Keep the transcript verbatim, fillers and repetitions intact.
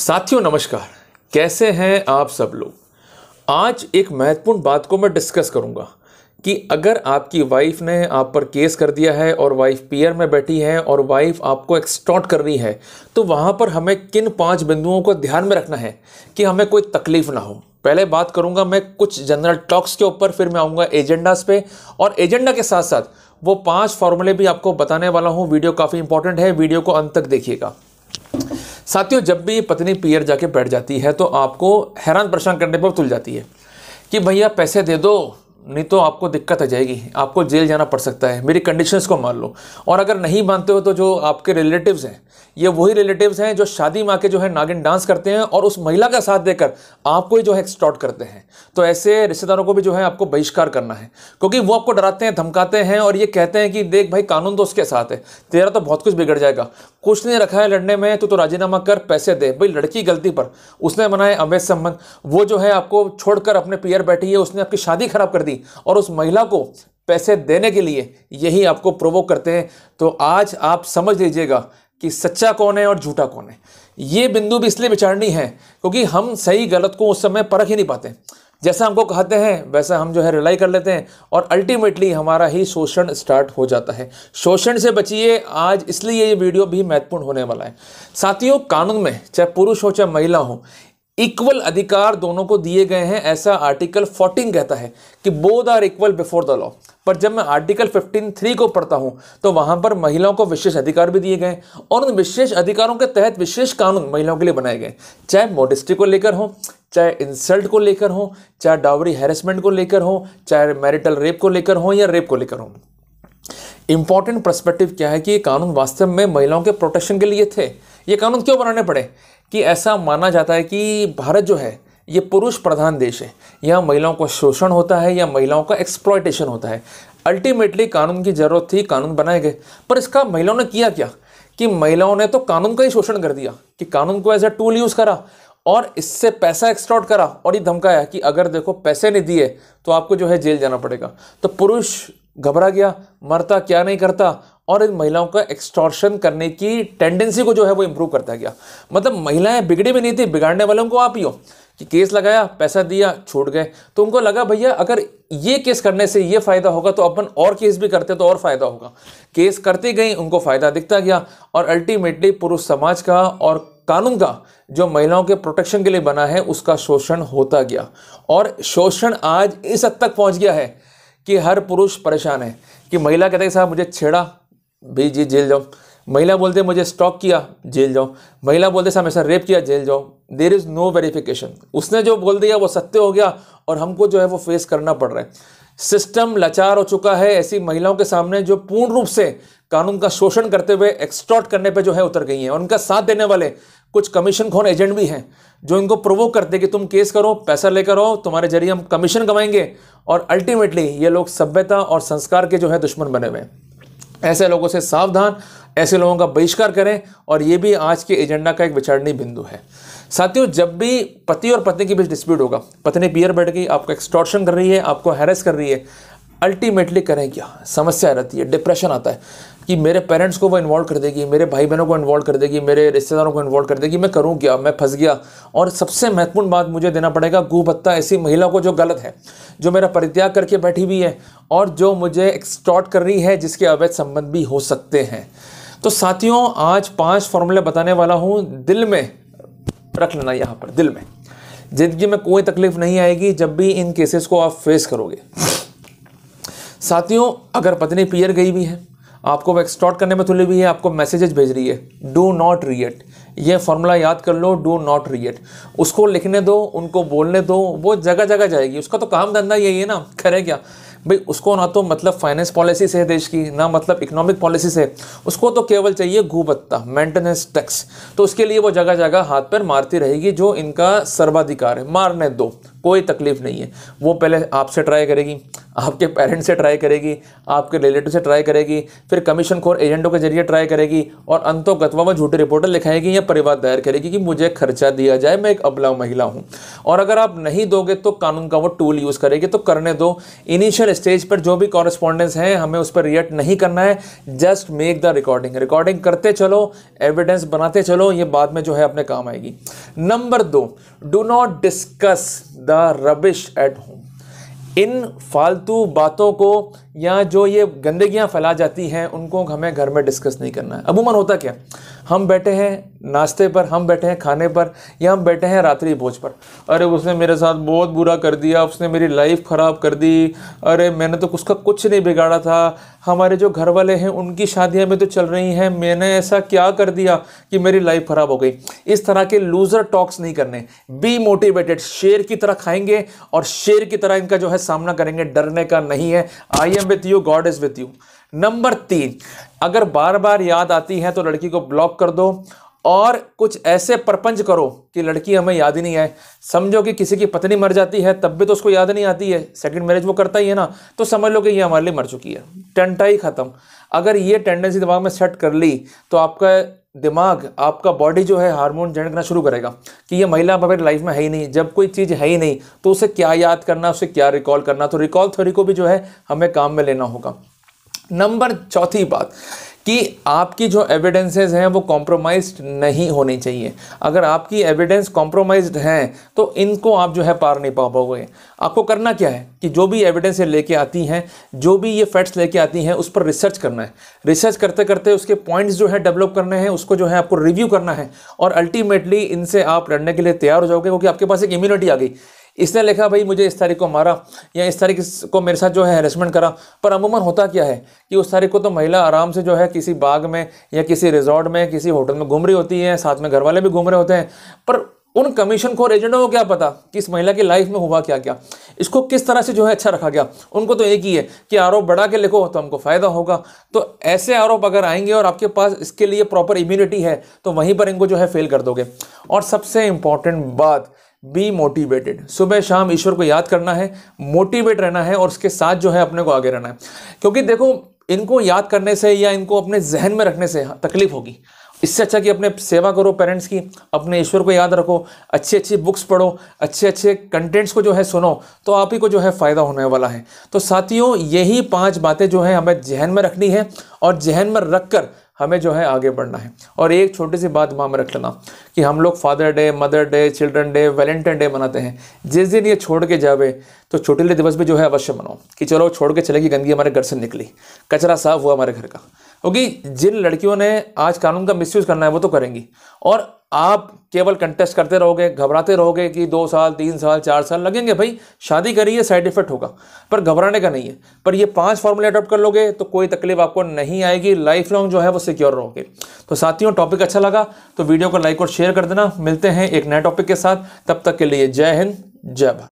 साथियों नमस्कार, कैसे हैं आप सब लोग। आज एक महत्वपूर्ण बात को मैं डिस्कस करूंगा कि अगर आपकी वाइफ ने आप पर केस कर दिया है और वाइफ पीयर में बैठी है और वाइफ आपको एक्सटॉर्ट कर रही है तो वहाँ पर हमें किन पांच बिंदुओं को ध्यान में रखना है कि हमें कोई तकलीफ़ ना हो। पहले बात करूंगा मैं कुछ जनरल टॉक्स के ऊपर, फिर मैं आऊँगा एजेंडास पे और एजेंडा के साथ साथ वो पाँच फॉर्मूले भी आपको बताने वाला हूँ। वीडियो काफ़ी इंपॉर्टेंट है, वीडियो को अंत तक देखिएगा। साथियों, जब भी पत्नी पीयर जाके बैठ जाती है तो आपको हैरान परेशान करने पर तुल जाती है कि भैया पैसे दे दो नहीं तो आपको दिक्कत आ जाएगी, आपको जेल जाना पड़ सकता है, मेरी कंडीशंस को मान लो। और अगर नहीं मानते हो तो जो आपके रिलेटिव्स हैं, ये वही रिलेटिव्स हैं जो शादी में आके जो है नागिन डांस करते हैं और उस महिला का साथ देकर आपको ही जो है एक्सटॉर्ट करते हैं। तो ऐसे रिश्तेदारों को भी जो है आपको बहिष्कार करना है, क्योंकि वो आपको डराते हैं, धमकाते हैं और ये कहते हैं कि देख भाई कानून तो उसके साथ है, तेरा तो बहुत कुछ बिगड़ जाएगा, कुछ नहीं रखा है लड़ने में, तो, तो राजीनामा कर, पैसे दे। भाई लड़की गलती पर, उसने बनाए अवैध संबंध, वो जो है आपको छोड़कर अपने पीयर बैठी है, उसने आपकी शादी खराब कर दी और उस महिला को पैसे देने के लिए यही आपको प्रोवोक करते हैं। तो आज आप समझ लीजिएगा कि सच्चा कौन है और झूठा कौन है। ये बिंदु भी इसलिए विचारणीय है क्योंकि हम सही गलत को उस समय परख ही नहीं पाते, जैसा हमको कहते हैं वैसा हम जो है रिलाई कर लेते हैं और अल्टीमेटली हमारा ही शोषण स्टार्ट हो जाता है। शोषण से बचिए आज, इसलिए ये वीडियो भी महत्वपूर्ण होने वाला है। साथियों, कानून में चाहे पुरुष हो चाहे महिला हो, इक्वल अधिकार दोनों को दिए गए हैं, ऐसा आर्टिकल फोर्टीन कहता है कि both are equal before the law. पर जब मैं आर्टिकल फिफ्टीन थ्री को पढ़ता हूं तो वहां पर महिलाओं को विशेष अधिकार भी दिए गए और उन विशेष अधिकारों के तहत विशेष कानून महिलाओं के लिए बनाए गए, चाहे मोडेस्टी को लेकर हो, चाहे इंसल्ट को लेकर हो, चाहे डावरी हैरेसमेंट को लेकर हो, चाहे मैरिटल रेप को लेकर हो या रेप को लेकर हो। इंपॉर्टेंट पर्सपेक्टिव क्या है कि ये कानून वास्तव में महिलाओं के प्रोटेक्शन के लिए थे। ये कानून क्यों बनाने पड़े कि ऐसा माना जाता है कि भारत जो है ये पुरुष प्रधान देश है, यहाँ महिलाओं का शोषण होता है या महिलाओं का एक्सप्लॉयटेशन होता है। अल्टीमेटली कानून की ज़रूरत थी, कानून बनाए गए। पर इसका महिलाओं ने किया क्या कि महिलाओं ने तो कानून का ही शोषण कर दिया कि कानून को एज ए टूल यूज़ करा और इससे पैसा एक्सटॉर्ट करा और ये धमकाया कि अगर देखो पैसे नहीं दिए तो आपको जो है जेल जाना पड़ेगा। तो पुरुष घबरा गया, मरता क्या नहीं करता और इन महिलाओं का एक्सटॉर्शन करने की टेंडेंसी को जो है वो इम्प्रूव करता गया। मतलब महिलाएं बिगड़ी भी नहीं थी, बिगाड़ने वालों को आप ही हो कि केस लगाया, पैसा दिया, छूट गए। तो उनको लगा भैया अगर ये केस करने से ये फ़ायदा होगा तो अपन और केस भी करते तो और फ़ायदा होगा। केस करती गई, उनको फ़ायदा दिखता गया और अल्टीमेटली पुरुष समाज का और कानून का जो महिलाओं के प्रोटेक्शन के लिए बना है उसका शोषण होता गया। और शोषण आज इस हद तक पहुँच गया है कि हर पुरुष परेशान है कि महिला कहते हैं साहब मुझे छेड़ा, भी जी जेल जाओ। महिला बोलते मुझे स्टॉक किया, जेल जाओ। महिला बोलते साहब ऐसा रेप किया, जेल जाओ। देयर इज़ नो वेरिफिकेशन, उसने जो बोल दिया वो सत्य हो गया और हमको जो है वो फेस करना पड़ रहा है। सिस्टम लाचार हो चुका है ऐसी महिलाओं के सामने जो पूर्ण रूप से कानून का शोषण करते हुए एक्सटॉर्ट करने पे जो है उतर गई हैं। उनका साथ देने वाले कुछ कमीशन खोन एजेंट भी हैं जो इनको प्रोवोक करते कि तुम केस करो, पैसा लेकर आओ, तुम्हारे जरिए हम कमीशन कमाएंगे और अल्टीमेटली ये लोग सभ्यता और संस्कार के जो है दुश्मन बने हुए हैं। ऐसे लोगों से सावधान, ऐसे लोगों का बहिष्कार करें और ये भी आज के एजेंडा का एक विचारणीय बिंदु है। साथियों, जब भी पति और पत्नी के बीच डिस्प्यूट होगा, पत्नी पीयर बैठ गई, आपको एक्सटॉर्शन कर रही है, आपको हैरेस कर रही है, अल्टीमेटली करें क्या, समस्या रहती है, डिप्रेशन आता है कि मेरे पेरेंट्स को वो इन्वॉल्व कर देगी, मेरे भाई बहनों को इन्वॉल्व कर देगी, मेरे रिश्तेदारों को इन्वॉल्व कर देगी, मैं करूँ क्या, मैं फंस गया। और सबसे महत्वपूर्ण बात मुझे देना पड़ेगा गू भत्ता ऐसी महिला को जो गलत है, जो मेरा परित्याग करके बैठी हुई है और जो मुझे एक्सटॉर्ट कर रही है, जिसके अवैध संबंध भी हो सकते हैं। तो साथियों, आज पाँच फॉर्मूले बताने वाला हूँ, दिल में रख लेना, यहाँ पर दिल में। जिंदगी में कोई तकलीफ नहीं आएगी जब भी इन केसेस को आप फेस करोगे। साथियों, अगर पत्नी पीयर गई भी है, आपको वो एक्सटॉर्ट करने में तुली हुई है, आपको मैसेजेज भेज रही है, डू नॉट रिएक्ट, ये फॉर्मूला याद कर लो, डू नॉट रिएक्ट। उसको लिखने दो, उनको बोलने दो, वो जगह जगह जाएगी, उसका तो काम धंधा यही है ना, करे क्या भाई। उसको ना तो मतलब फाइनेंस पॉलिसी से है देश की, ना मतलब इकोनॉमिक पॉलिसी से, उसको तो केवल चाहिए घू भत्ता, मेंटेनेंस टैक्स। तो उसके लिए वो जगह जगह हाथ पर मारती रहेगी, जो इनका सर्वाधिकार है, मारने दो, कोई तकलीफ नहीं है। वो पहले आपसे ट्राई करेगी, आपके पेरेंट्स से ट्राई करेगी, आपके रिलेटिव से ट्राई करेगी, फिर कमीशन खोर एजेंटों के जरिए ट्राई करेगी और अंतोगत्वा में झूठी रिपोर्टें लिखाएगी या परिवार दायर करेगी कि मुझे खर्चा दिया जाए, मैं एक अबला महिला हूँ। और अगर आप नहीं दोगे तो कानून का वो टूल यूज़ करेगी, तो करने दो। इनिशियल स्टेज पर जो भी कॉरेस्पॉन्डेंस है हमें उस पर रिएक्ट नहीं करना है, just make the recording, recording करते चलो, एविडेंस बनाते चलो, ये बाद में जो है अपने काम आएगी। नंबर दो, do not discuss the rubbish at home. इन फालतू बातों को या जो ये गंदगियाँ फैला जाती हैं उनको हमें घर में डिस्कस नहीं करना है। अमूमन होता क्या, हम बैठे हैं नाश्ते पर, हम बैठे हैं खाने पर, या हम बैठे हैं रात्रि भोज पर। अरे उसने मेरे साथ बहुत बुरा कर दिया, उसने मेरी लाइफ ख़राब कर दी, अरे मैंने तो उसका कुछ नहीं बिगाड़ा था, हमारे जो घर वाले हैं उनकी शादियाँ में तो चल रही हैं, मैंने ऐसा क्या कर दिया कि मेरी लाइफ ख़राब हो गई। इस तरह के लूज़र टॉक्स नहीं करने। बी मोटिवेटेड, शेर की तरह खाएंगे और शेर की तरह इनका जो है सामना करेंगे, डरने का नहीं है। I am with you, God is with you. Number तीन, अगर बार बार याद आती है तो लड़की को ब्लॉक कर दो और कुछ ऐसे प्रपंच करो कि लड़की हमें याद ही नहीं आए। समझो कि किसी की पत्नी मर जाती है तब भी तो उसको याद नहीं आती है, सेकंड मैरिज वो करता ही है ना, तो समझ लो कि ये हमारे लिए मर चुकी है। टंटाई खत्म। अगर ये टेंडेंसी दिमाग में सेट कर ली तो आपका दिमाग, आपका बॉडी जो है हार्मोन जनरेट करना शुरू करेगा कि ये महिला हमारी लाइफ में है ही नहीं। जब कोई चीज़ है ही नहीं तो उसे क्या याद करना, उसे क्या रिकॉल करना। तो रिकॉल थ्योरी को भी जो है हमें काम में लेना होगा। नंबर चौथी बात कि आपकी जो एविडेंसेस हैं वो कॉम्प्रोमाइज्ड नहीं होनी चाहिए। अगर आपकी एविडेंस कॉम्प्रोमाइज्ड हैं तो इनको आप जो है पार नहीं पा पाओगे। आपको करना क्या है कि जो भी एविडेंस लेके आती हैं, जो भी ये फैक्ट्स लेके आती हैं, उस पर रिसर्च करना है। रिसर्च करते करते उसके पॉइंट्स जो है डेवलप करने हैं, उसको जो है आपको रिव्यू करना है और अल्टीमेटली इनसे आप लड़ने के लिए तैयार हो जाओगे, क्योंकि आपके पास एक इम्यूनिटी आ गई। इसने लिखा भाई मुझे इस तारीख को मारा या इस तारीख को मेरे साथ जो है हैरेसमेंट करा, पर अमूमन होता क्या है कि उस तारीख को तो महिला आराम से जो है किसी बाग में या किसी रिजॉर्ट में, किसी होटल में घूम रही होती है, साथ में घर वाले भी घूम रहे होते हैं, पर उन कमीशन खोर एजेंटों को क्या पता कि इस महिला की लाइफ में हुआ क्या क्या, इसको किस तरह से जो है अच्छा रखा गया। उनको तो एक ही है कि आरोप बढ़ा के लिखो तो हमको फ़ायदा होगा। तो ऐसे आरोप अगर आएंगे और आपके पास इसके लिए प्रॉपर इम्यूनिटी है तो वहीं पर इनको जो है फेल कर दोगे। और सबसे इम्पॉर्टेंट बात, बी मोटिवेटेड। सुबह शाम ईश्वर को याद करना है, मोटिवेट रहना है और उसके साथ जो है अपने को आगे रहना है। क्योंकि देखो इनको याद करने से या इनको अपने जहन में रखने से तकलीफ होगी। इससे अच्छा कि अपने सेवा करो पेरेंट्स की, अपने ईश्वर को याद रखो, अच्छी अच्छी बुक्स पढ़ो, अच्छे अच्छे कंटेंट्स को जो है सुनो, तो आप ही को जो है फ़ायदा होने वाला है। तो साथियों यही पांच बातें जो है हमें जहन में रखनी है और जहन में रखकर हमें जो है आगे बढ़ना है। और एक छोटी सी बात वहाँ में रख लेना कि हम लोग father day, mother day, children day, Valentine day मनाते हैं। जिस दिन ये छोड़ के जावे तो छोटीले दिवस भी जो है अवश्य मनाओ कि चलो छोड़ के चले कि गंदगी हमारे घर से निकली, कचरा साफ हुआ हमारे घर का। क्योंकि जिन लड़कियों ने आज कानून का मिसयूज़ करना है वो तो करेंगी, और आप केवल कंटेस्ट करते रहोगे, घबराते रहोगे कि दो साल तीन साल चार साल लगेंगे। भाई शादी करिए, साइड इफेक्ट होगा, पर घबराने का नहीं है। पर ये पांच फॉर्मूले अडॉप्ट कर लोगे तो कोई तकलीफ आपको नहीं आएगी, लाइफ लॉन्ग जो है वो सिक्योर रहोगे। तो साथियों टॉपिक अच्छा लगा तो वीडियो को लाइक और शेयर कर देना। मिलते हैं एक नए टॉपिक के साथ, तब तक के लिए जय हिंद, जय भारत।